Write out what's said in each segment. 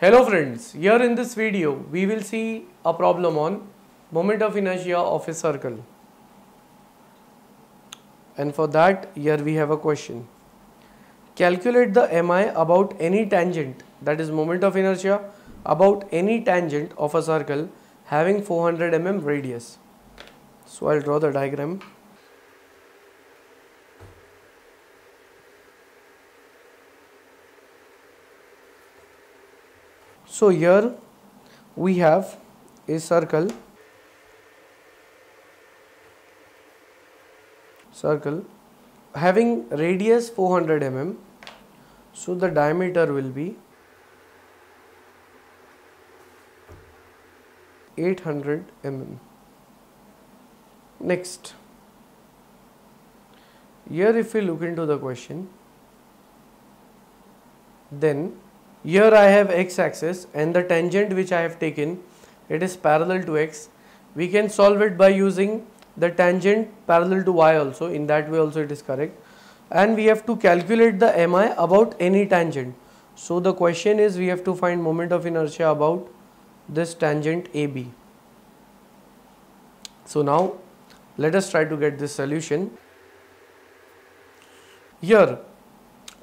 Hello friends, here in this video we will see a problem on moment of inertia of a circle, and for that here we have a question. Calculate the MI about any tangent, that is moment of inertia about any tangent of a circle having 400 mm radius. So I'll draw the diagram. So here we have a circle having radius 400 mm. So the diameter will be 800 mm. Next, here if we look into the question, then here I have x axis and the tangent which I have taken, it is parallel to x. We can solve it by using the tangent parallel to y also, in that way also it is correct. And we have to calculate the MI about any tangent. So the question is, we have to find moment of inertia about this tangent AB. So now let us try to get this solution. Here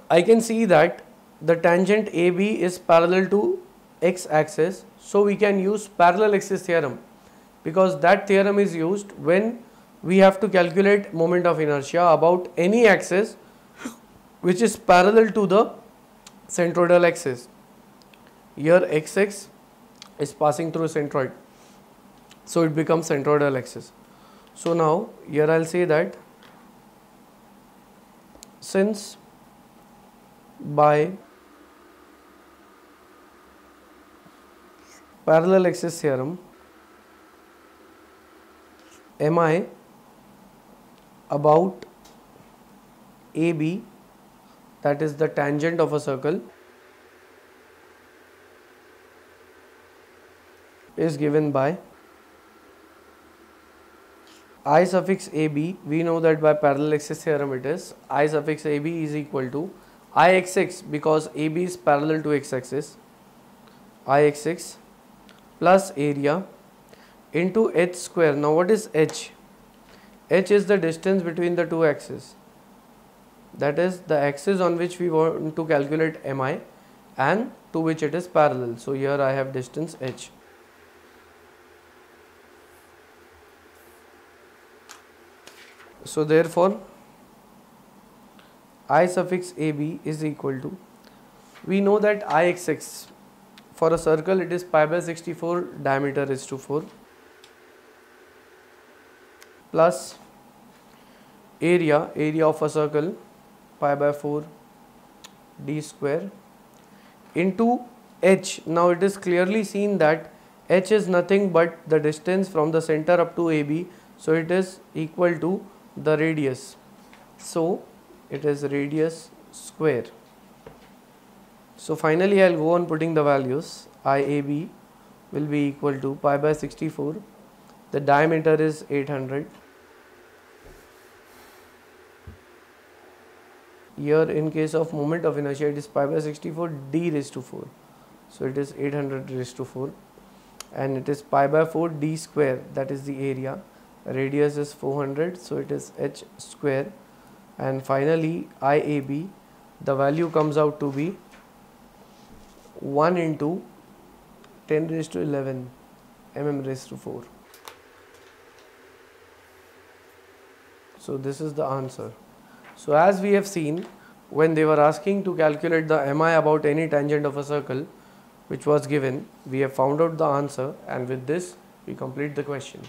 I can see that the tangent AB is parallel to x axis, so we can use parallel axis theorem, because that theorem is used when we have to calculate moment of inertia about any axis which is parallel to the centroidal axis. Here xx is passing through centroid, so it becomes centroidal axis. So now here I'll say that since by parallel axis theorem, MI about AB, that is the tangent of a circle, is given by I suffix AB. We know that by parallel axis theorem it is I suffix AB is equal to Ixx, because AB is parallel to x axis, Ixx plus area into h square. Now what is h? H is the distance between the two axes, that is the axis on which we want to calculate MI and to which it is parallel. So here I have distance h. So therefore I suffix AB is equal to, we know that Ixx for a circle it is pi by 64, diameter is 4, plus area of a circle pi by 4 d square into h. Now it is clearly seen that h is nothing but the distance from the center up to AB, so it is equal to the radius. So it is radius square. So finally I will go on putting the values. IAB will be equal to pi by 64, the diameter is 800. Here in case of moment of inertia it is pi by 64 d raised to 4, so it is 800 raised to 4, and it is pi by 4 d square, that is the area. Radius is 400, so it is h square. And finally IAB, the value comes out to be 1 into 10 raised to 11 mm raised to 4. So this is the answer. So as we have seen, when they were asking to calculate the MI about any tangent of a circle which was given, we have found out the answer, and with this we complete the question.